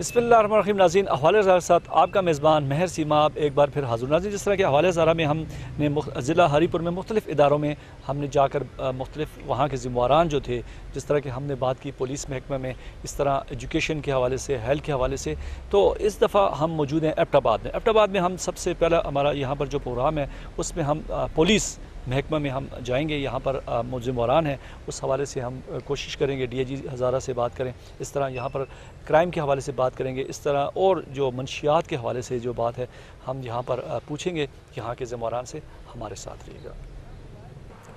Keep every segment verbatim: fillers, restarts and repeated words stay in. बिस्मिल्लाहिर्रहमानिर्रहीम नाज़रीन, अहवाल ए हज़ारा के साथ आपका मेज़बान मेहर सेमाब एक बार फिर हाज़िर। नाज़रीन, जिस तरह के अहवाल ए हज़ारा में हमने ज़िला हरीपुर में मुख्तलिफ़ इदारों में हमने जाकर मुख्तलिफ़ वहाँ के ज़िम्मेदारान जो थे, जिस तरह की हमने बात की पुलिस महकमे में, इस तरह एजुकेशन के हवाले से, हेल्थ के हवाले से, तो इस दफ़ा हम मौजूद हैं अब्बोटाबाद में। अब्बोटाबाद में हम सबसे पहला हमारा यहाँ पर जो प्रोग्राम है उसमें हम पुलिस महकमा में हम जाएंगे। यहाँ पर मुजरिमान हैं, उस हवाले से हम कोशिश करेंगे, डीआईजी हज़ारा से बात करें, इस तरह यहाँ पर क्राइम के हवाले से बात करेंगे, इस तरह और जो मनशियात के हवाले से जो बात है हम यहाँ पर पूछेंगे। यहाँ के जिम्मेदारान से हमारे साथ रहिएगा।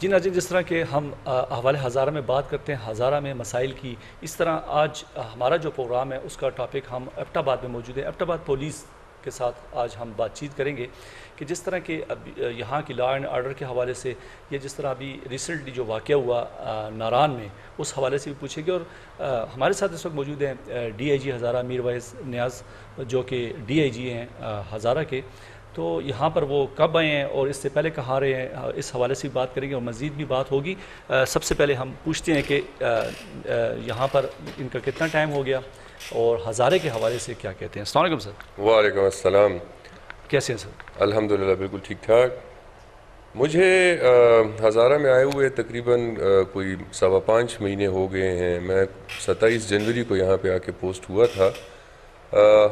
जी नाजी, जिस तरह के हम अहवाल हज़ारा में बात करते हैं हज़ारा में मसाइल की, इस तरह आज हमारा जो प्रोग्राम है उसका टॉपिक हम अब्बोटाबाद में मौजूद है। अब्बोटाबाद पुलिस के साथ आज हम बातचीत करेंगे कि जिस तरह के अब यहाँ की लॉ एंड आर्डर के हवाले से, या जिस तरह अभी रिसेंटली जो वाक़या हुआ नारान में, उस हवाले से भी पूछेंगे। और आ, हमारे साथ इस वक्त मौजूद हैं डीआईजी हज़ारा मीर वाइज नियाज, जो कि डीआईजी हैं हज़ारा के। तो यहाँ पर वो कब आए हैं और इससे पहले कहाँ रहे हैं, इस हवाले से भी बात करेंगे और मज़ीद भी बात होगी। आ, सबसे पहले हम पूछते हैं कि यहाँ पर इनका कितना टाइम हो गया और हज़ारे के हवाले से क्या कहते हैं। अस्सलाम वालेकुम सर। वालेकुम अस्सलाम, कैसे हैं सर? अल्हम्दुलिल्लाह बिल्कुल ठीक ठाक। मुझे हज़ारा में आए हुए तकरीबन कोई सवा पाँच महीने हो गए हैं। मैं सत्ताईस जनवरी को यहाँ पे आके पोस्ट हुआ था।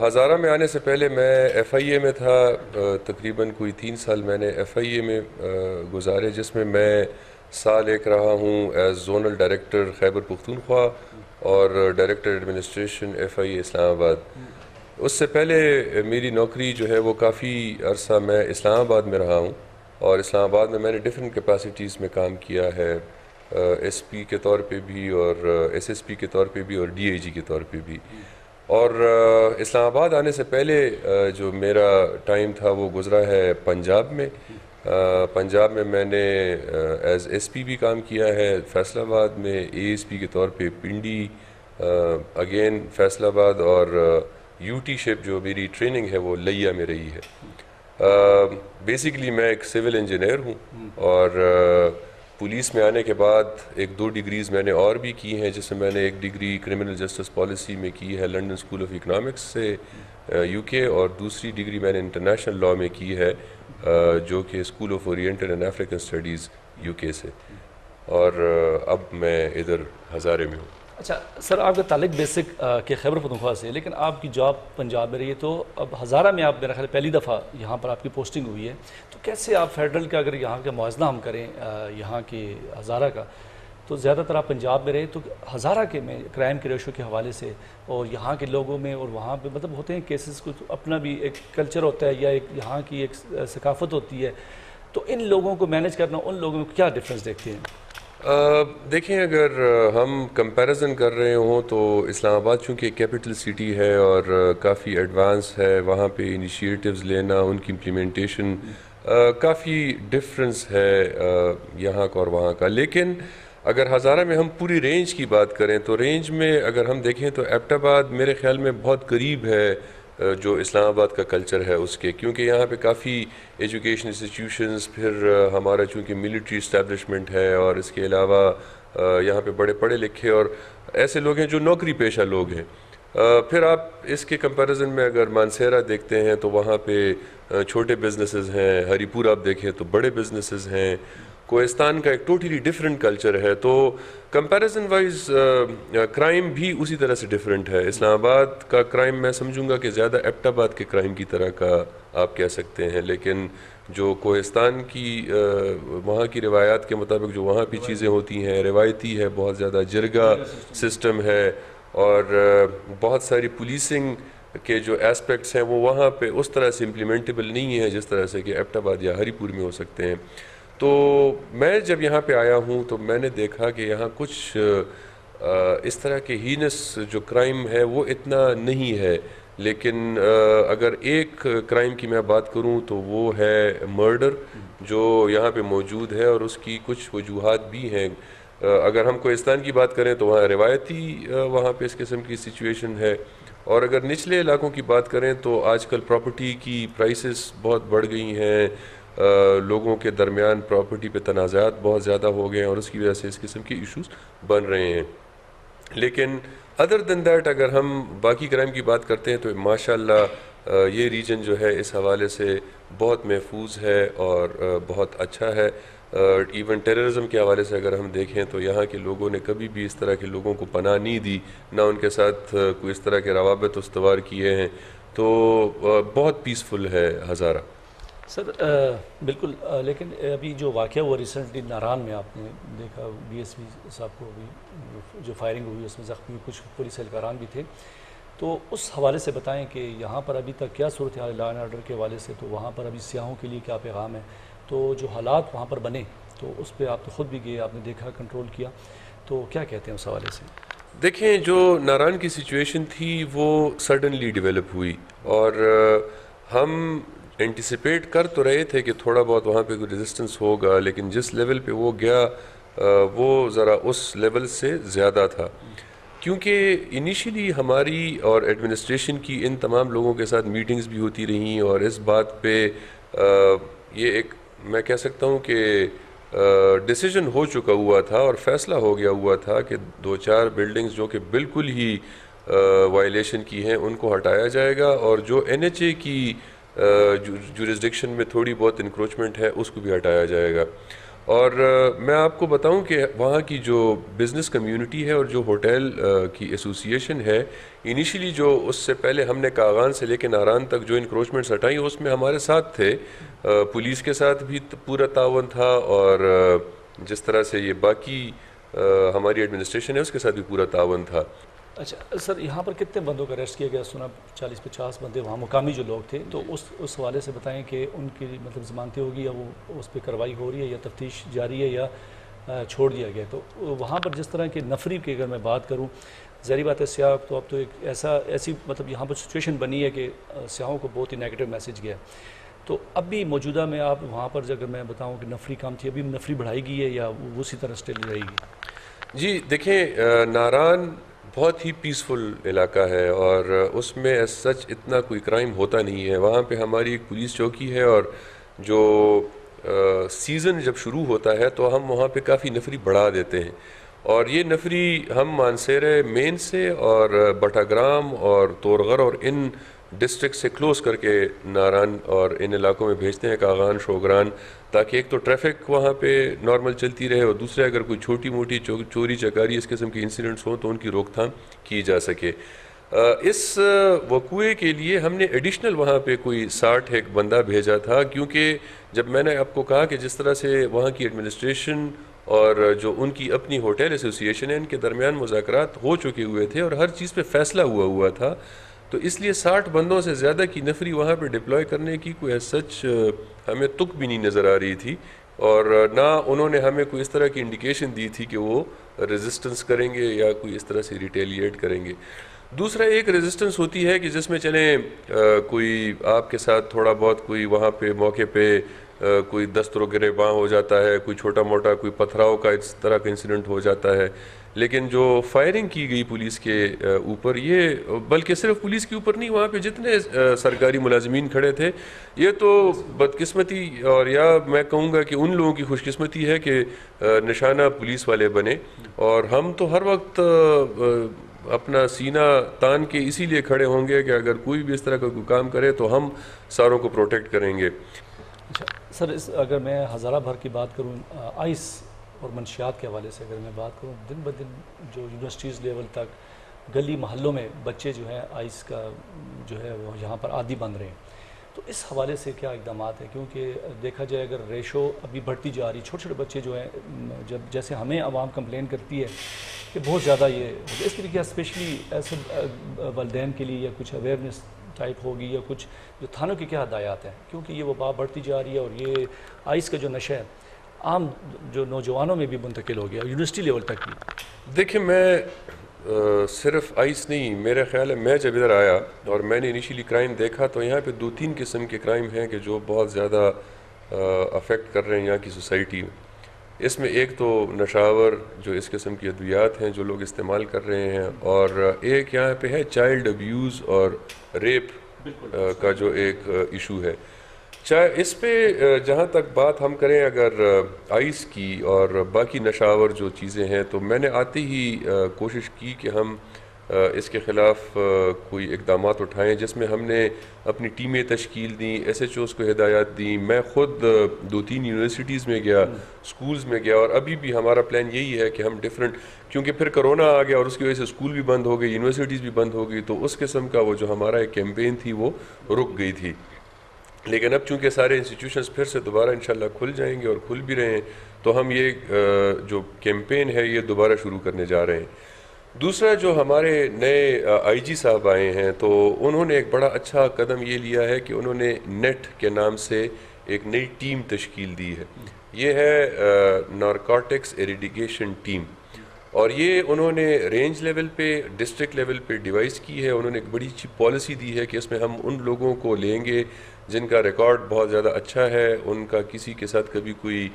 हज़ारा में आने से पहले मैं एफ़ आई ए में था। तकरीबन कोई तीन साल मैंने एफ़ आई ए में गुजारे, जिसमें मैं साल एक रहा हूँ as zonal director Khyber Pakhtunkhwa और director administration F I Islamabad. उससे पहले मेरी नौकरी जो है वो काफ़ी अरसा मैं इस्लामाबाद में रहा हूँ और इस्लामाबाद में मैंने डिफरेंट कैपेसिटीज़ में काम किया है, एसपी के तौर पे भी और एसएसपी के तौर पे भी और डीआईजी के तौर पे भी। और इस्लामाबाद आने से पहले जो मेरा टाइम था वो गुज़रा है पंजाब में। पंजाब में मैंने एज एसपी भी काम किया है, फैसलाबाद में एएसपी के तौर पे पिंडी, अगेन फैसलाबाद, और यूटी शेप जो मेरी ट्रेनिंग है वो लिया में रही है। बेसिकली मैं एक सिविल इंजीनियर हूँ और पुलिस में आने के बाद एक दो डिग्रीज मैंने और भी की हैं, जिसमें मैंने एक डिग्री क्रिमिनल जस्टिस पॉलिसी में की है लंदन स्कूल ऑफ इकोनॉमिक्स से यूके, और दूसरी डिग्री मैंने इंटरनेशनल लॉ में की है जो कि school of oriental and African Studies UK से, और अब मैं इधर हज़ारे में हूँ। अच्छा सर, आपका ताल्लुक बेसिक के खैबर पख्तूनख्वा से, लेकिन आपकी जॉब पंजाब में रही है, तो अब हज़ारा में आप मेरा ख्याल पहली दफ़ा यहाँ पर आपकी पोस्टिंग हुई है, तो कैसे आप फेडरल का अगर यहाँ का मुआवजा हम करें यहाँ के हज़ारा का, तो ज़्यादातर आप पंजाब में रहे, तो हज़ारा के में क्राइम के रेशो के हवाले से और यहाँ के लोगों में और वहाँ पे मतलब होते हैं केसेस, कुछ अपना भी एक कल्चर होता है या एक यहाँ की एक सकाफत होती है, तो इन लोगों को मैनेज करना, उन लोगों में क्या डिफरेंस देखते हैं? देखें, अगर हम कंपैरिजन कर रहे हों तो इस्लामाबाद चूँकि कैपिटल सिटी है और काफ़ी एडवांस है, वहाँ पर इनिशिएटिव्स लेना, उनकी इम्प्लीमेंटेशन काफ़ी डिफरेंस है यहाँ का और वहाँ का। लेकिन अगर हज़ारा में हम पूरी रेंज की बात करें तो रेंज में अगर हम देखें तो अब्बोटाबाद मेरे ख़्याल में बहुत करीब है जो इस्लामाबाद का कल्चर है उसके, क्योंकि यहाँ पे काफ़ी एजुकेशन इंस्टीट्यूशंस, फिर हमारा चूँकि मिलिट्री इस्टेब्लिशमेंट है, और इसके अलावा यहाँ पे बड़े पढ़े लिखे और ऐसे लोग हैं जो नौकरी पेशा लोग हैं। फिर आप इसके कंपैरिजन में अगर मानसेरा देखते हैं तो वहाँ पे छोटे बिजनेसेस हैं, हरीपुर आप देखें तो बड़े बिजनेसेस हैं, कोहिस्तान का एक टोटली डिफरेंट कल्चर है। तो कंपैरिजन वाइज क्राइम भी उसी तरह से डिफरेंट है। इस्लामाबाद का क्राइम मैं समझूंगा कि ज़्यादा अब्बोटाबाद के क्राइम की तरह का आप कह सकते हैं, लेकिन जो कोहिस्तान की वहाँ की रिवायात के मुताबिक जो वहाँ पर चीज़ें होती हैं रिवायती है, बहुत ज़्यादा जिरगा सिस्टम है और बहुत सारी पुलिसिंग के जो एस्पेक्ट्स हैं वो वहाँ पे उस तरह से इम्प्लीमेंटेबल नहीं है जिस तरह से कि अब्बोटाबाद या हरीपुर में हो सकते हैं। तो मैं जब यहाँ पे आया हूँ तो मैंने देखा कि यहाँ कुछ इस तरह के हीनस जो क्राइम है वो इतना नहीं है, लेकिन अगर एक क्राइम की मैं बात करूँ तो वो है मर्डर, जो यहाँ पे मौजूद है और उसकी कुछ वजूहात भी हैं। अगर हम कोहिस्तान की बात करें तो वहाँ रिवायती वहाँ पे इस किस्म की सिचुएशन है, और अगर निचले इलाकों की बात करें तो आजकल प्रॉपर्टी की प्राइसेस बहुत बढ़ गई हैं, आ, लोगों के दरमियान प्रॉपर्टी पे तनाज़ात बहुत ज़्यादा हो गए हैं और उसकी वजह से इस किस्म के इश्यूज़ बन रहे हैं। लेकिन अदर दैन दैट अगर हम बाकी क्राइम की बात करते हैं तो माशाल्लाह ये रीजन जो है इस हवाले से बहुत महफूज है और बहुत अच्छा है। इवन टेररिज्म के हवाले से अगर हम देखें तो यहाँ के लोगों ने कभी भी इस तरह के लोगों को पनाह नहीं दी, ना उनके साथ कोई इस तरह के रवाबत उस्तवार किए हैं, तो बहुत पीसफुल है हज़ारा। सर आ, बिल्कुल आ, लेकिन अभी जो वाक़या हुआ रिसेंटली नारान में, आपने देखा डीएसपी साहब को भी जो फायरिंग हुई उसमें ज़ख्मी कुछ पुलिस एहलकारान भी थे, तो उस हवाले से बताएं कि यहाँ पर अभी तक क्या सूरत हाल लॉ एंड ऑर्डर के हवाले से, तो वहाँ पर अभी सियाहों के लिए क्या पैगाम है, तो जो हालात वहाँ पर बने तो उस पर आप तो ख़ुद भी गए, आपने देखा, कंट्रोल किया, तो क्या कहते हैं उस हवाले से? देखें, जो नारान की सिचुएशन थी वो सडनली डेवलप हुई और हम एंटिसिपेट कर तो रहे थे कि थोड़ा बहुत वहाँ पे कोई रेजिस्टेंस होगा, लेकिन जिस लेवल पे वो गया वो ज़रा उस लेवल से ज़्यादा था, क्योंकि इनिशियली हमारी और एडमिनिस्ट्रेशन की इन तमाम लोगों के साथ मीटिंग्स भी होती रहीं और इस बात पे ये एक मैं कह सकता हूँ कि डिसीजन हो चुका हुआ था और फैसला हो गया हुआ था कि दो चार बिल्डिंग्स जो कि बिल्कुल ही वायलेशन की हैं उनको हटाया जाएगा और जो एन एच ए की जुरिस्डिक्शन में थोड़ी बहुत इंक्रोचमेंट है उसको भी हटाया जाएगा। और मैं आपको बताऊं कि वहाँ की जो बिज़नेस कम्युनिटी है और जो होटल की एसोसिएशन है, इनिशियली जो उससे पहले हमने कागान से लेकर नारान तक जो इंक्रोचमेंट्स हटाई उसमें हमारे साथ थे, पुलिस के साथ भी पूरा तावन था और जिस तरह से ये बाकी हमारी एडमिनिस्ट्रेशन है उसके साथ भी पूरा तावन था। अच्छा सर, यहाँ पर कितने बंदों का अरेस्ट किया गया? सुना चालीस पचास बंदे वहाँ मुकामी जो लोग थे, तो उस उस हवाले से बताएं कि उनकी मतलब जमानतें होगी या वो उस पर कार्रवाई हो रही है या तफ्तीश जारी है या छोड़ दिया गया? तो वहाँ पर जिस तरह के नफरी की अगर मैं बात करूँ, ज़ाहिर बात है सियाह तो अब तो एक ऐसा ऐसी मतलब यहाँ पर सिचुएशन बनी है कि सियाहों को बहुत ही नेगेटिव मैसेज गया, तो अब भी मौजूदा में आप वहाँ पर अगर मैं बताऊँ कि नफरी काम थी, अभी नफरी बढ़ाई गई है या उसी तरह स्टिल रहेगी? जी देखें, नारान बहुत ही पीसफुल इलाका है और उसमें एज सच इतना कोई क्राइम होता नहीं है। वहाँ पे हमारी एक पुलिस चौकी है और जो आ, सीज़न जब शुरू होता है तो हम वहाँ पे काफ़ी नफरी बढ़ा देते हैं और ये नफरी हम मानसेरे मेन से और बटाग्राम और तोरगर और इन डिस्ट्रिक्ट से क्लोज करके नारान और इन इलाकों में भेजते हैं, कागान शोगरान, ताकि एक तो ट्रैफिक वहाँ पे नॉर्मल चलती रहे और दूसरे अगर कोई छोटी मोटी चो, चोरी चकारी इस किस्म के इंसिडेंट्स हों तो उनकी रोकथाम की जा सके। इस वकूए के लिए हमने एडिशनल वहाँ पे कोई साठ एक बंदा भेजा था, क्योंकि जब मैंने आपको कहा कि जिस तरह से वहाँ की एडमिनिस्ट्रेशन और जो उनकी अपनी होटल एसोसिएशन है इनके दरमियान मुज़ाकरात हो चुके हुए थे और हर चीज़ पर फैसला हुआ हुआ था, तो इसलिए साठ बंदों से ज़्यादा की नफरी वहाँ पर डिप्लॉय करने की कोई सच हमें तुक भी नहीं नज़र आ रही थी और ना उन्होंने हमें कोई इस तरह की इंडिकेशन दी थी कि वो रेजिस्टेंस करेंगे या कोई इस तरह से रिटेलिएट करेंगे। दूसरा एक रेजिस्टेंस होती है कि जिसमें चले कोई आपके साथ थोड़ा बहुत कोई वहाँ पे मौके पे कोई दस्तरो गिरेबां हो जाता है, कोई छोटा मोटा कोई पथराव का इस तरह का इंसिडेंट हो जाता है, लेकिन जो फायरिंग की गई पुलिस के ऊपर, ये बल्कि सिर्फ पुलिस के ऊपर नहीं, वहाँ पे जितने सरकारी मुलाजमीन खड़े थे, ये तो बदकिस्मती और या मैं कहूँगा कि उन लोगों की खुशकिस्मती है कि निशाना पुलिस वाले बने और हम तो हर वक्त अपना सीना तान के इसीलिए खड़े होंगे कि अगर कोई भी इस तरह का कोई काम करे तो हम सारों को प्रोटेक्ट करेंगे। अच्छा सर, इस अगर मैं हज़ारा भर की बात करूँ, आइस और मनशियात के हवाले से अगर मैं बात करूं, दिन ब दिन जो यूनिवर्सिटीज़ लेवल तक गली महलों में बच्चे जो हैं आइस का जो है वो यहाँ पर आदी बन रहे हैं, तो इस हवाले से क्या इकदाम है? क्योंकि देखा जाए अगर रेशो अभी बढ़ती जा रही, छोटे छोटे बच्चे जो हैं, जब जैसे हमें आवाम कंप्लेन करती है कि बहुत ज़्यादा ये, इसके लिए क्या स्पेशली ऐसे वालदैन के लिए या कुछ अवेयरनेस टाइप होगी या कुछ जो थानों की क्या हदायत हैं, क्योंकि ये वबा बढ़ती जा रही है और ये आइस का जो नशा है आम जो नौजवानों में भी मुंतकिल हो गया यूनिवर्सिटी लेवल तक भी? देखिए, मैं आ, सिर्फ आइस नहीं, मेरा ख़्याल है मैं जब इधर आया और मैंने इनिशियली क्राइम देखा तो यहाँ पे दो तीन किस्म के क्राइम हैं कि जो बहुत ज़्यादा अफेक्ट कर रहे हैं यहाँ की सोसाइटी। इसमें एक तो नशावर जो इस किस्म की अद्वियात हैं जो लोग इस्तेमाल कर रहे हैं और एक यहाँ पे है चाइल्ड अब्यूज़ और रेप आ, का जो एक इशू है। चाहे इस पे जहाँ तक बात हम करें अगर आइस की और बाकी नशावर जो चीज़ें हैं, तो मैंने आते ही कोशिश की कि हम इसके ख़िलाफ़ कोई इकदाम उठाएँ, जिसमें हमने अपनी टीमें तश्कील दी, एस एच ओज़ को हिदायत दी, मैं ख़ुद दो तीन यूनिवर्सिटीज़ में गया, स्कूल्स में गया, और अभी भी हमारा प्लान यही है कि हम डिफरेंट, क्योंकि फिर कोरोना आ गया और उसकी वजह से स्कूल भी बंद हो गए, यूनिवर्सिटीज़ भी बंद हो गई, तो उस किस्म का वो जो हमारा एक कैम्पेन थी वो रुक गई थी। लेकिन अब चूँकि सारे इंस्टीट्यूशंस फिर से दोबारा इंशाल्लाह खुल जाएंगे और खुल भी रहे हैं, तो हम ये जो कैम्पेन है ये दोबारा शुरू करने जा रहे हैं। दूसरा, जो हमारे नए आईजी साहब आए हैं तो उन्होंने एक बड़ा अच्छा कदम ये लिया है कि उन्होंने नेट के नाम से एक नई टीम तश्कील दी है। ये है नारकोटिक्स एरिडिकेशन टीम, और ये उन्होंने रेंज लेवल पे, डिस्ट्रिक्ट लेवल पे डिवाइस की है। उन्होंने एक बड़ी अच्छी पॉलिसी दी है कि इसमें हम उन लोगों को लेंगे जिनका रिकॉर्ड बहुत ज़्यादा अच्छा है, उनका किसी के साथ कभी कोई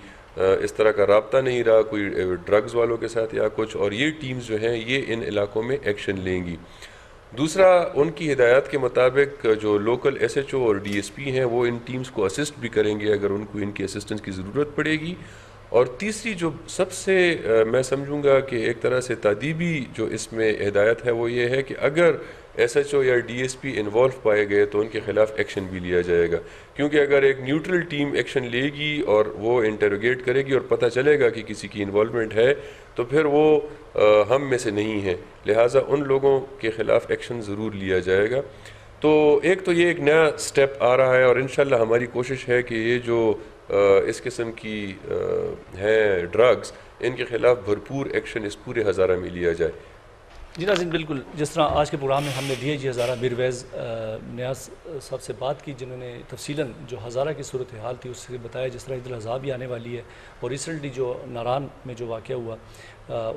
इस तरह का रब्ता नहीं रहा, कोई ड्रग्स वालों के साथ या कुछ, और ये टीम्स जो हैं ये इन इलाकों में एक्शन लेंगी। दूसरा, उनकी हिदायत के मुताबिक जो लोकल एसएचओ और डीएसपी हैं वो इन टीम्स को असिस्ट भी करेंगे अगर उनको इनकी असिस्टेंस की ज़रूरत पड़ेगी। और तीसरी, जो सबसे मैं समझूंगा कि एक तरह से तादीबी जो इसमें हिदायत है वो ये है कि अगर एसएचओ या डीएसपी इन्वॉल्व पाए गए तो उनके ख़िलाफ़ एक्शन भी लिया जाएगा, क्योंकि अगर एक न्यूट्रल टीम एक्शन लेगी और वो इंटरोगेट करेगी और पता चलेगा कि किसी की इन्वॉल्वमेंट है तो फिर वो आ, हम में से नहीं है, लिहाजा उन लोगों के ख़िलाफ़ एक्शन ज़रूर लिया जाएगा। तो एक तो ये एक नया स्टेप आ रहा है, और इंशाल्लाह हमारी कोशिश है कि ये जो इस किस्म की हैं ड्रग्स, इनके ख़िलाफ़ भरपूर एक्शन इस पूरे हज़ारा में लिया जाए। जी नाज़रीन, बिल्कुल जिस तरह आज के प्रोग्राम में हमने D I G Hazara Mir Waiz Niaz साहब से बात की, जिन्होंने तफसीलन जो हज़ारा की सूरत हाल थी उससे बताया, जिस तरह ईद-उल-अज़हा भी आने वाली है और रिसेंटली जो नारान में जो वाक़या हुआ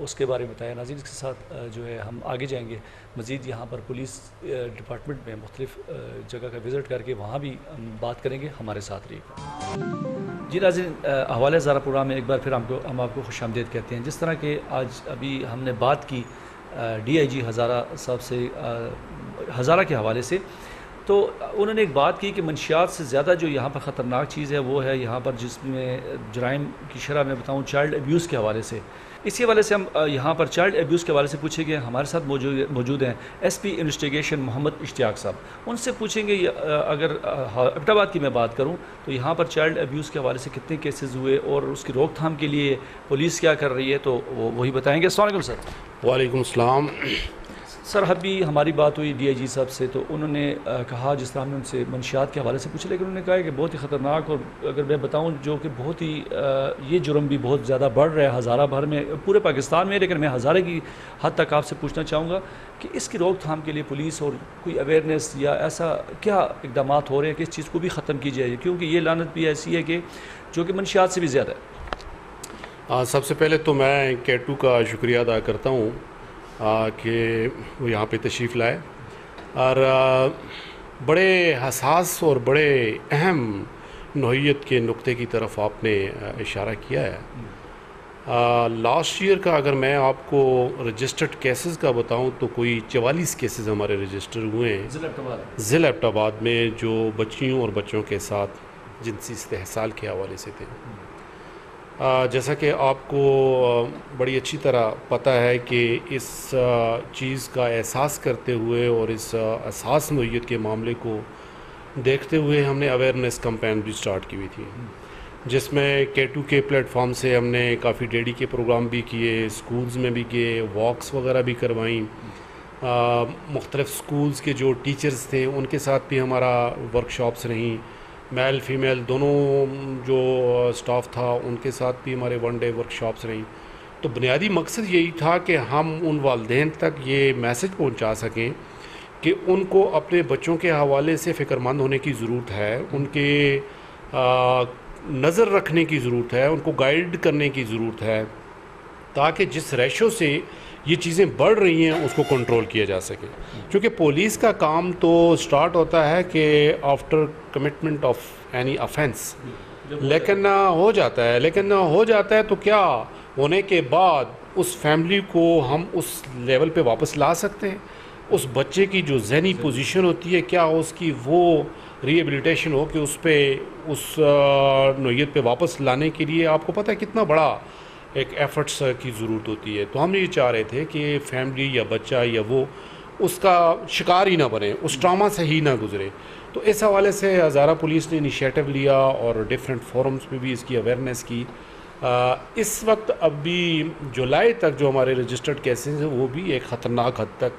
उसके बारे में बताया। नाज़रीन, इसके साथ जो है हम आगे जाएंगे, मज़ीद यहाँ पर पुलिस डिपार्टमेंट में मुख्तलिफ़ जगह का विज़िट करके वहाँ भी हम बात करेंगे, हमारे साथ रहिएगा। जी नाज़रीन, अहवाल ए हज़ारा प्रोग्राम में एक बार फिर हमको हम आपको खुशामदीद कहते हैं। जिस तरह के आज अभी हमने बात की डी आई जी हज़ारा साहब से हज़ारा के हवाले से, तो उन्होंने एक बात की कि मंशियात से ज़्यादा जो यहाँ पर ख़तरनाक चीज़ है वो है यहाँ पर, जिसमें जराइम की शरह मैं बताऊँ चाइल्ड एब्यूज़ के हवाले से। इसी हवाले से हम यहाँ पर चाइल्ड एब्यूज़ के हवाले से पूछेंगे, हमारे साथ मौजूद मौजूद हैं S P investigation Mohammad Ishtiaq साहब, उनसे पूछेंगे। अगर अब्बोटाबाद की मैं बात करूँ तो यहाँ पर चाइल्ड एब्यूज़ के हवाले से कितने केसेस हुए और उसकी रोकथाम के लिए पुलिस क्या कर रही है, तो वो वही बताएँगे। अस्सलाम सर। वालेकुम सलाम सर। अभी हमारी बात हुई डी आई जी साहब से, तो उन्होंने कहा, जिस तरह हमने उनसे मंशियात के हवाले से पूछा, लेकिन उन्होंने कहा कि बहुत ही ख़तरनाक, और अगर मैं बताऊं जो कि बहुत ही ये जुर्म भी बहुत ज़्यादा बढ़ रहा है हज़ारा भर में, पूरे पाकिस्तान में, लेकिन मैं हज़ारे की हद तक आपसे पूछना चाहूँगा कि इसकी रोकथाम के लिए पुलिस और कोई अवेयरनेस या ऐसा क्या इकदाम हो रहे हैं कि इस चीज़ को भी ख़त्म की जाए, क्योंकि ये लानत भी ऐसी है कि जो कि मंशियात से भी ज़्यादा है। सबसे पहले तो मैं के टू का शुक्रिया अदा करता हूँ कि वो यहाँ पे तशरीफ़ लाए, और आ, बड़े हसास और बड़े अहम नोहियत के नुक्ते की तरफ आपने इशारा किया है। लास्ट ईयर का अगर मैं आपको रजिस्टर्ड केसेस का बताऊं तो कोई चवालीस केसेस हमारे रजिस्टर हुए हैं ज़िला अब्बोटाबाद में, जो बच्चियों और बच्चों के साथ जिनसी इस्तेहसाल के हवाले से थे। जैसा कि आपको बड़ी अच्छी तरह पता है कि इस चीज़ का एहसास करते हुए और इस एहसास नोयत के मामले को देखते हुए हमने अवेयरनेस कैंपेन भी स्टार्ट की हुई थी, जिसमें के टू के प्लेटफॉर्म से हमने काफ़ी डेडी के प्रोग्राम भी किए, स्कूल्स में भी किए, वॉक्स वगैरह भी करवाई, मुख्तलिफ़ स्कूल्स के जो टीचर्स थे उनके साथ भी हमारा वर्कशॉप्स रहीं, मेल फीमेल दोनों जो स्टाफ था उनके साथ भी हमारे वन डे वर्कशॉप्स रहीं। तो बुनियादी मकसद यही था कि हम उन वालदेन तक ये मैसेज पहुंचा सकें कि उनको अपने बच्चों के हवाले से फ़िक्रमंद होने की ज़रूरत है, उनके नज़र रखने की ज़रूरत है, उनको गाइड करने की ज़रूरत है, ताकि जिस रेशो से ये चीज़ें बढ़ रही हैं उसको कंट्रोल किया जा सके। क्योंकि पुलिस का काम तो स्टार्ट होता है कि after commitment of any offence, लेकिन ना हो जाता है, लेकिन ना हो जाता है तो क्या होने के बाद उस फैमिली को हम उस लेवल पे वापस ला सकते हैं? उस बच्चे की जो जहनी पोजीशन होती है, क्या उसकी वो रिहेबिलिटेशन हो कि उस पर उस नोयत पे वापस लाने के लिए, आपको पता है कितना बड़ा एक एफर्ट्स की ज़रूरत होती है। तो हम ये चाह रहे थे कि फैमिली या बच्चा या वो उसका शिकार ही ना बने, उस ट्रामा से ही ना गुजरे। तो इस हवाले से हज़ारा पुलिस ने इनिशिएटिव लिया और डिफरेंट फोरम्स पे भी इसकी अवेयरनेस की। आ, इस वक्त अभी जुलाई तक जो हमारे रजिस्टर्ड केसेस हैं वो भी एक ख़तरनाक हद तक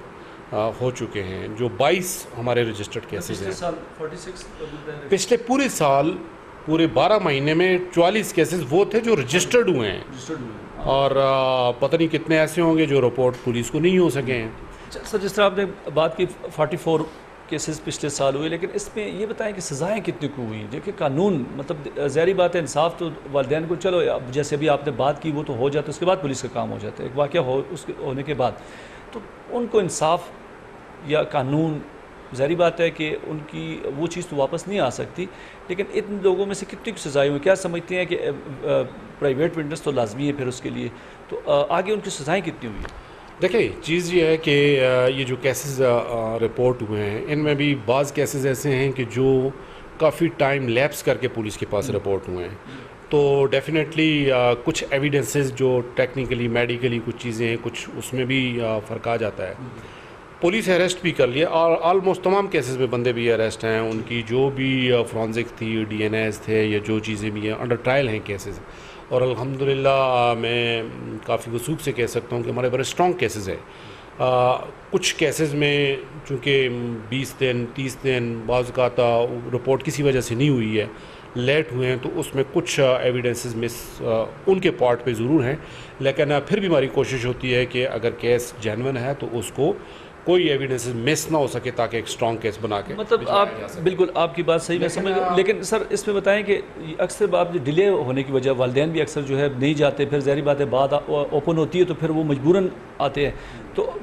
आ, हो चुके हैं, जो बाईस हमारे रजिस्टर्ड केसेस हैं। छियालीस पिछले पूरे साल पूरे बारह महीने में चवालीस केसेस वो थे जो रजिस्टर्ड हुए हैं, और आ, पता नहीं कितने ऐसे होंगे जो रिपोर्ट पुलिस को नहीं हो सके हैं। सर, जिस तरह आपने बात की चवालीस केसेस पिछले साल हुए, लेकिन इसमें ये बताएं कि सज़ाएँ कितनी को हुई? देखिए कानून मतलब ज़ाहिर बात है इंसाफ तो वालिदैन को, चलो अब जैसे भी आपने बात की वो तो हो जाता है, उसके बाद पुलिस का काम हो जाता है एक वाक़या हो उसके होने के बाद, तो उनको इंसाफ या कानून ज़ाहिर बात है कि उनकी वो चीज़ तो वापस नहीं आ सकती, लेकिन इन लोगों में से कितनी सज़ाएँ हुई? क्या समझते हैं कि प्राइवेट विटनेस तो लाजमी है फिर उसके लिए, तो आगे उनकी सज़ाएँ कितनी हुई? देखिए चीज़ ये है कि ये जो केसेस रिपोर्ट हुए हैं इनमें भी बाज़ केसेस ऐसे हैं कि जो काफ़ी टाइम लैप्स करके पुलिस के पास रिपोर्ट हुए हैं। तो डेफिनेटली कुछ एविडेंसेस जो टेक्निकली मेडिकली कुछ चीज़ें हैं, कुछ उसमें भी फ़र्क आ जाता है। पुलिस अरेस्ट भी कर लिया और ऑलमोस्ट तमाम केसेस में बंदे भी अरेस्ट हैं, उनकी जो भी फॉरेंसिक थी, डी एन एस थे या जो चीज़ें भी हैं, अंडर ट्रायल हैं केसेस। और अल्हम्दुलिल्लाह मैं काफ़ी वसूख से कह सकता हूँ कि हमारे बड़े स्ट्रॉन्ग केसेस हैं। कुछ केसेस में चूँकि बीस दिन तीस दिन बाज़ का था रिपोर्ट किसी वजह से नहीं हुई है, लेट हुए हैं, तो उसमें कुछ एविडेंसेस मिस उनके पार्ट पे ज़रूर हैं, लेकिन फिर भी हमारी कोशिश होती है कि अगर केस जेन्युइन है तो उसको कोई एविडेंसेस मिस ना हो सके ताकि एक स्ट्रॉन्ग केस बना के मतलब आप बिल्कुल आपकी बात सही मैं समझ। लेकिन सर इसमें बताएं कि अक्सर आप डिले होने की वजह वालिदैन भी अक्सर जो है नहीं जाते, फिर ज़ाहिर बात है बात ओपन होती है तो फिर वो मजबूरन आते हैं, तो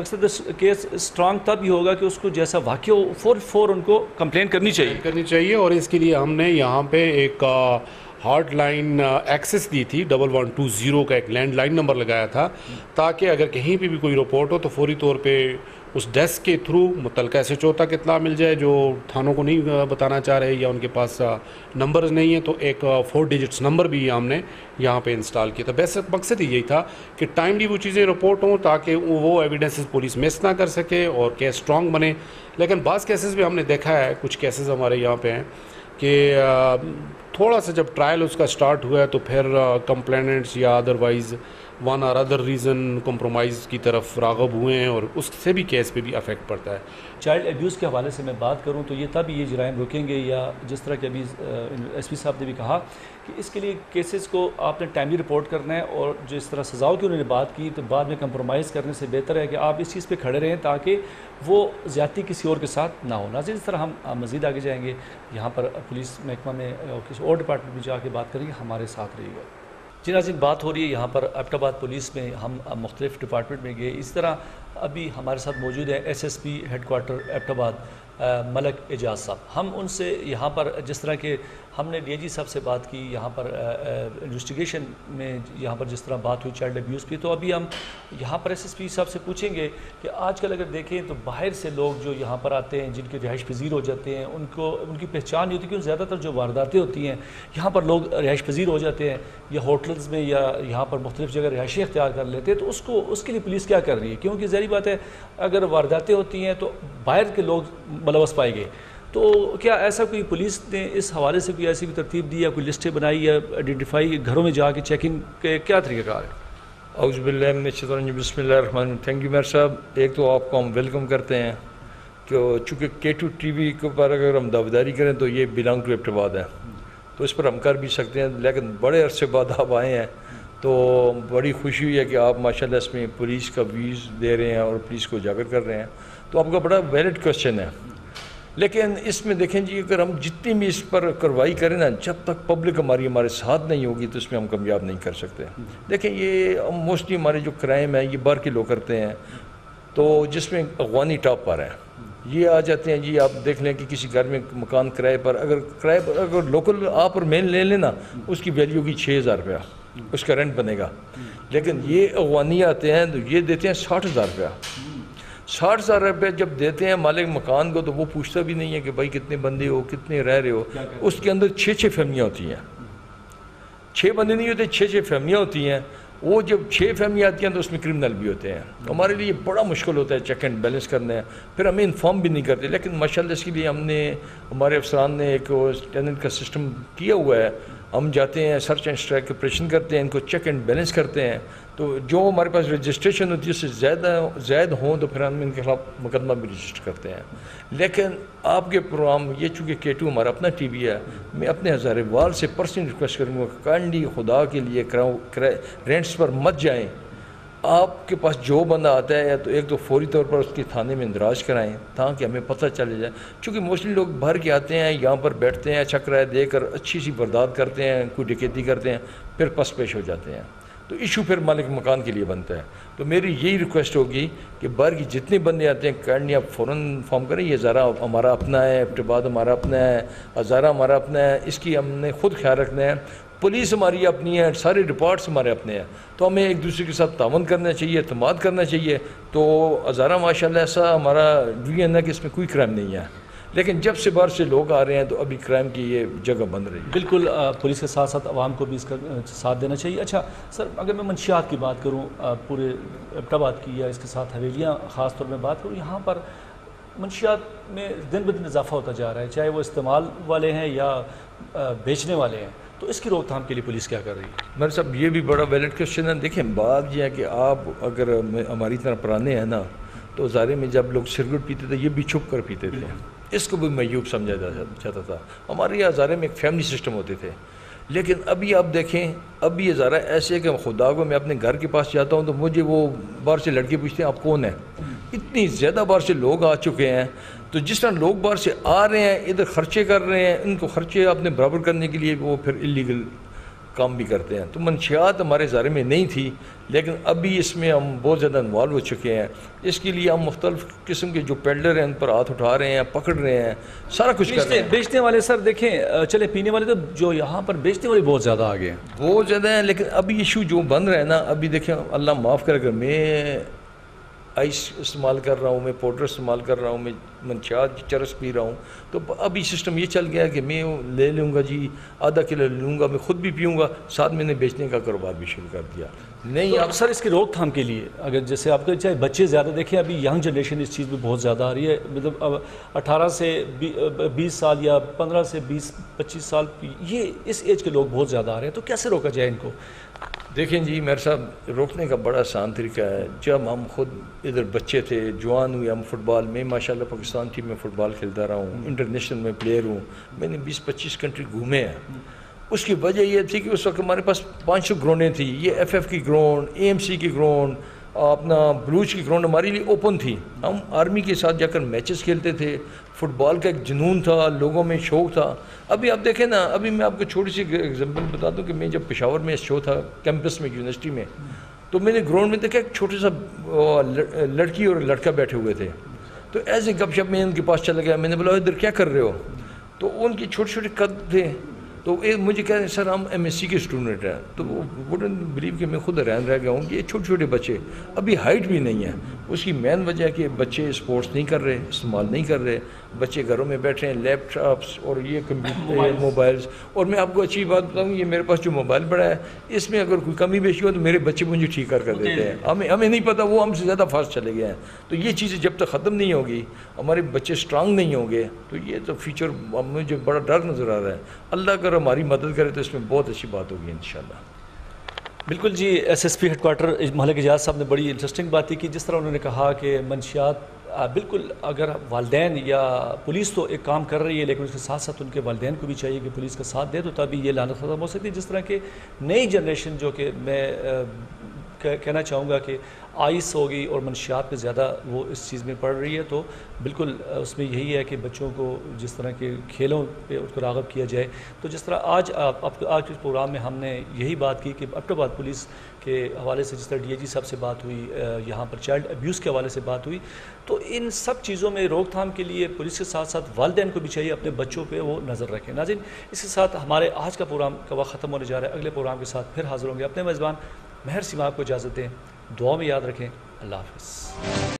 मकसद केस स्ट्रॉन्ग तब ही होगा कि उसको जैसा वाक़या हो फोर फोर उनको कंप्लेन करनी चाहिए करनी चाहिए और इसके लिए हमने यहाँ पर एक हॉट लाइन एक्सेस दी थी, डबल वन टू ज़ीरो का एक लैंड लाइन नंबर लगाया था, ताकि अगर कहीं पे भी कोई रिपोर्ट हो तो फौरी तौर पे उस डेस्क के थ्रू मुतलका एस एच ओ तक इतला मिल जाए जो थानों को नहीं बताना चाह रहे या उनके पास नंबर्स नहीं है। तो एक फोर डिजिट्स नंबर भी हमने यहाँ पे इंस्टॉल किया था। बेसिक मकसद यही था कि टाइमली वो चीज़ें रिपोर्ट हों ताकि वो एविडेंसेस पुलिस मिस ना कर सके और केस स्ट्रॉन्ग बने। लेकिन बाज़ केसेस में हमने देखा है, कुछ केसेस हमारे यहाँ पे हैं कि थोड़ा सा जब ट्रायल उसका स्टार्ट हुआ है तो फिर कंप्लेनेंट्स या otherwise one or other reason compromise की तरफ राग़ब हुए हैं और उससे भी केस पे भी अफेक्ट पड़ता है। चाइल्ड एब्यूज़ के हवाले से मैं बात करूं तो ये तब ये जराइम रुकेंगे या जिस तरह के अभी एस पी साहब ने भी कहा कि इसके लिए केसेस को आपने टाइमली रिपोर्ट करना है, और जिस तरह सज़ाओं की उन्होंने बात की तो बाद में कंप्रोमाइज़ करने से बेहतर है कि आप इस चीज़ पर खड़े रहें ताकि वो ज़्यादती किसी और के साथ ना हो। नाज़रीन, इस तरह हम मज़ीद आगे जाएँगे, यहाँ पर पुलिस महकमा में और किसी और डिपार्टमेंट में जाके बात करेंगे, हमारे साथ रहिएगा। जी नाज़रीन, बात हो रही है यहाँ पर अब्बोटाबाद पुलिस में, हम मुख्तलिफ़ डिपार्टमेंट में गए। इस तरह अभी हमारे साथ मौजूद है S S P headquarter Abbottabad Malik Ejaz साहब। हम उनसे यहाँ पर जिस तरह के हमने डी आई जी साहब से बात की यहाँ पर इन्वेस्टिगेशन में, यहाँ पर जिस तरह बात हुई चाइल्ड अब्यूज़ की, तो अभी हम यहाँ पर एस एस पी साहब से पूछेंगे कि आजकल अगर देखें तो बाहर से लोग जो यहाँ पर आते हैं जिनके रिहाइश पजीर हो जाते हैं, उनको उनकी पहचान नहीं होती क्योंकि ज़्यादातर जो वारदातें होती हैं यहाँ पर लोग रिहाइश पजीर हो जाते हैं या होटल्स में या यहाँ पर मुख्तलिफ़ जगह रिहाइशें इख्तियार कर लेते हैं, तो उसको उसके लिए पुलिस क्या कर रही है? क्योंकि ज़ाहिर बात है अगर वारदातें होती हैं तो बाहर के लोग मुलवस पाए गए, तो क्या ऐसा कोई पुलिस ने इस हवाले से कोई ऐसी भी तरतीब दी या कोई लिस्टें बनाई या आइडेंटिफाई घरों में जाके चेकिंग के क्या तरीक़ाकार है? औज़ुबिल्लाह बिस्मिल्लाहिर्रहमानिर्रहीम। थैंक यू मेहर साहब, एक तो आपको हम वेलकम करते हैं कि चूँकि के टू टीवी के ऊपर अगर हम दावेदारी करें तो ये बिलोंग टू अब्बोटाबाद है, तो इस पर हम कर भी सकते हैं, लेकिन बड़े अरसे बाद आप आए हैं तो बड़ी खुशी हुई है कि आप माशाल्लाह इसमें पुलिस का व्यूज़ दे रहे हैं और पुलिस को उजागर कर रहे हैं, तो आपका बड़ा वैलिड क्वेश्चन है। लेकिन इसमें देखें जी, अगर हम जितनी भी इस पर कार्रवाई करें ना, जब तक पब्लिक हमारी हमारे साथ नहीं होगी तो इसमें हम कामयाब नहीं कर सकते। देखें ये मोस्टली हमारे जो क्राइम है ये बाहर के लोग करते हैं, तो जिसमें अफगानी टॉप पर हैं, ये आ जाते हैं जी। आप देख लें कि किसी घर में मकान किराए पर, अगर किराए पर अगर लोकल आप और मेन ले लेना उसकी वैल्यू की छः हज़ार रुपया उसका रेंट बनेगा, लेकिन ये अफगानी आते हैं तो ये देते हैं साठ हज़ार रुपया। साठ हज़ार रुपये जब देते हैं मालिक मकान को तो वो पूछता भी नहीं है कि भाई कितने बंदे हो, कितने रह रहे हो। उसके अंदर छः छः फैमिलियाँ होती हैं, छः बंदे नहीं होते, छः छः फैमिलियाँ होती हैं, वो जब छः फैमिलियाँ आती हैं तो उसमें क्रिमिनल भी होते हैं, तो हमारे लिए बड़ा मुश्किल होता है चेक एंड बैलेंस करना है, फिर हमें इन्फॉर्म भी नहीं करते। लेकिन माशाल्लाह इसके लिए हमने हमारे अफसरान ने एक टेनेंट का सिस्टम किया हुआ है, हम जाते हैं सर्च एंड स्ट्राइक ऑपरेशन करते हैं, इनको चेक एंड बैलेंस करते हैं, तो जो हमारे पास रजिस्ट्रेशन होती है उससे ज़्यादा ज़ायद हों तो फिर हम इनके खिलाफ मुकदमा भी रजिस्टर करते हैं। लेकिन आपके प्रोग्राम ये चूँकि के टू हमारा अपना टी वी है, मैं अपने हज़ारीवाल से पर्सनली रिक्वेस्ट करूँगा काइंडली खुदा के लिए रेंट्स पर मत जाएं। आपके पास जो बंदा आता है तो एक तो फौरी तौर पर उसके थाने में इंदराज कराएं ताकि हमें पता चले जाए, क्योंकि मोस्टली लोग बाहर के आते हैं, यहाँ पर बैठते हैं, अच्छा किराया देकर अच्छी सी बर्दाश्त करते हैं, कोई डकैती करते हैं, फिर पस पेश हो जाते हैं, तो इशू फिर मालिक मकान के लिए बनता है। तो मेरी यही रिक्वेस्ट होगी कि बाहर के जितने बंदे आते हैं काइंडली आप फ़ौरन फॉर्म करें, ये हज़ारा हमारा अपना है, अब्बोत्ताबाद हमारा अपना है, हज़ारा हमारा अपना है, इसकी हमने खुद ख्याल रखना है, पुलिस हमारी अपनी है, सारे डिपार्ट्स हमारे अपने हैं, तो हमें एक दूसरे के साथ तावन करना चाहिए, एतमाद करना चाहिए। तो हज़ारा माशाल्लाह ऐसा हमारा यूनियन है कि इसमें कोई क्राइम नहीं है, लेकिन जब से बाहर से लोग आ रहे हैं तो अभी क्राइम की ये जगह बन रही है। बिल्कुल आ, पुलिस के साथ साथ आवाम को भी इसका साथ देना चाहिए। अच्छा सर, अगर मैं मंशियात की बात करूँ पूरे अब्बोत्ताबाद की या इसके साथ हवेलियाँ ख़ास तौर में बात करूँ, यहाँ पर मंशियात में दिन ब दिन इजाफा होता जा रहा है, चाहे वो इस्तेमाल वाले हैं या बेचने वाले हैं, तो इसकी रोकथाम के लिए पुलिस क्या कर रही है? मेरे साहब ये भी बड़ा वैलिड क्वेश्चन है। देखें बात यह है कि आप अगर हमारी तरह पुराने हैं ना, तो हज़ारे में जब लोग सिगरेट पीते थे ये भी छुप कर पीते थे, इसको भी मयूब समझा जाता था। हमारे हज़ारे में एक फैमिली सिस्टम होते थे, लेकिन अभी आप देखें अभी हज़ारा ऐसे है कि खुदा को मैं अपने घर के पास जाता हूँ तो मुझे वो बाहर से लड़के पूछते हैं आप कौन हैं, इतनी ज़्यादा बाहर से लोग आ चुके हैं। तो जिस तरह लोग बाहर से आ रहे हैं इधर खर्चे कर रहे हैं, इनको खर्चे अपने बराबर करने के लिए वो फिर इलीगल काम भी करते हैं। तो मंशियात हमारे हज़ारे में नहीं थी, लेकिन अभी इसमें हम बहुत ज़्यादा इन्वॉल्व हो चुके हैं। इसके लिए हम मुख्तलिफ़ किस्म के जो पेडलर हैं उन पर हाथ उठा रहे हैं, पकड़ रहे हैं, सारा कुछ कर रहे हैं। बेचने वाले सर देखें, चले पीने वाले तो जो यहाँ पर बेचने वाले बहुत ज़्यादा आ गए हैं, बहुत ज़्यादा हैं। लेकिन अभी इशू जो बन रहा है ना, अभी देखें अल्लाह माफ़ कर, अगर मैं आइस इस्तेमाल कर रहा हूँ, मैं पाउडर इस्तेमाल कर रहा हूँ, मैं मंशात चरस पी रहा हूँ, तो अभी सिस्टम ये चल गया है कि मैं ले लूँगा जी, आधा किलो लूँगा, मैं खुद भी पीऊँगा, साथ मैंने बेचने का कारोबार भी शुरू कर दिया। नहीं तो आप सर इसकी रोकथाम के लिए अगर जैसे आपको चाहे बच्चे ज़्यादा देखें, अभी यंग जनरेशन इस चीज़ में बहुत ज़्यादा आ रही है, मतलब अब अठारह से बीस साल या पंद्रह से बीस पच्चीस साल ये इस एज के लोग बहुत ज़्यादा आ रहे हैं, तो कैसे रोका जाए इनको? देखें जी मेरे साहब, रोकने का बड़ा आसान तरीका है। जब हम खुद इधर बच्चे थे, जवान हुए, हम फुटबॉल में माशाल्लाह पाकिस्तान टीम में फ़ुटबॉल खेलता रहा हूँ, इंटरनेशनल में प्लेयर हूँ, मैंने बीस पच्चीस कंट्री घूमे हैं। उसकी वजह यह थी कि उस वक्त हमारे पास पाँच सौ ग्राउंडें थी, ये एफएफ की ग्राउंड, एएमसी की ग्राउंड, अपना ब्लूज की ग्राउंड हमारे लिए ओपन थी। हम आर्मी के साथ जाकर मैचेस खेलते थे, फ़ुटबॉल का एक जुनून था, लोगों में शौक़ था। अभी आप देखें ना, अभी मैं आपको छोटी सी एग्जांपल बता दूं कि मैं जब पेशावर में शो था कैंपस में यूनिवर्सिटी में, तो मैंने ग्राउंड में देखा एक छोटे सा लड़की और लड़का बैठे हुए थे, तो ऐसे गपशप में इनके पास चला गया, मैंने बोला इधर क्या कर रहे हो, तो उनके छोटे छोटे कद थे, तो एक मुझे कह रहे हैं सर हम एमएससी के स्टूडेंट हैं, तो वो वुडन बिलीव कि मैं खुद हैरान रह गया हूँ कि ये छोटे छोटे बच्चे, अभी हाइट भी नहीं है। उसकी मेन वजह है कि बच्चे स्पोर्ट्स नहीं कर रहे, इस्तेमाल नहीं कर रहे, बच्चे घरों में बैठे हैं, लैपटॉप्स और ये कंप्यूटर मोबाइल्स। और मैं आपको अच्छी बात बताऊँ, ये मेरे पास जो मोबाइल पड़ा है इसमें अगर कोई कमी बेशी हो तो मेरे बच्चे मुझे ठीक कर कर देते हैं, हमें हमें नहीं पता, वो हमसे ज़्यादा फास्ट चले गए हैं। तो ये चीज़ें जब तक ख़त्म नहीं होगी, हमारे बच्चे स्ट्रांग नहीं होंगे, तो ये तो फ्यूचर मुझे बड़ा डर नज़र आ रहा है। अल्लाह अगर हमारी मदद करे तो इसमें बहुत अच्छी बात होगी इंशाल्लाह। बिल्कुल जी, एसएसपी हेडक्वार्टर मलिक एजाज साहब ने बड़ी इंटरेस्टिंग बात की, जिस तरह उन्होंने कहा कि मंशियात बिल्कुल अगर वालदैन या पुलिस तो एक काम कर रही है, लेकिन उसके साथ साथ उनके वालदैन को भी चाहिए कि पुलिस का साथ दे, तो तभी ये लानत ख़त्म हो सकती है। जिस तरह के नई जनरेशन जो कि मैं कहना चाहूँगा कि आइस होगी और मनशियात पे ज़्यादा वो इस चीज़ में पड़ रही है, तो बिल्कुल उसमें यही है कि बच्चों को जिस तरह के खेलों पे उसको राग़ब किया जाए। तो जिस तरह आज आप, आप आज के प्रोग्राम में हमने यही बात की कि अब्बोत्ताबाद पुलिस के हवाले से जिस तरह डीआईजी साहब से बात हुई, यहाँ पर चाइल्ड अब्यूज़ के हवाले से बात हुई, तो इन सब चीज़ों में रोकथाम के लिए पुलिस के साथ साथ वालिदैन को भी चाहिए अपने बच्चों पर वो नज़र रखें। नाज़रीन, इसके साथ हमारे आज का प्रोग्राम का वक्त ख़त्म होने जा रहा है, अगले प्रोग्राम के साथ फिर हाज़िर होंगे। अपने मेज़बान मेहर सेमाब को इजाज़त दें, दुआ में याद रखें, अल्लाह हाफ़िज़।